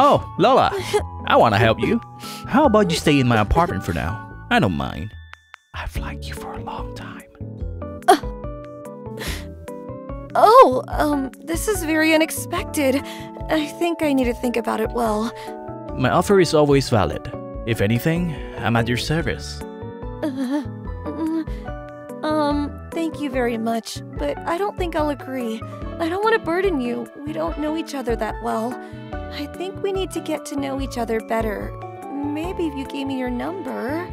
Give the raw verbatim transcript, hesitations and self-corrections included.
Oh, Lola, I want to help you. How about you stay in my apartment for now? I don't mind. I've liked you for a long time. Uh, oh, um, this is very unexpected. I think I need to think about it well. My offer is always valid. If anything, I'm at your service. Uh, um, thank you very much, but I don't think I'll agree. I don't want to burden you. We don't know each other that well. I think we need to get to know each other better. Maybe if you gave me your number...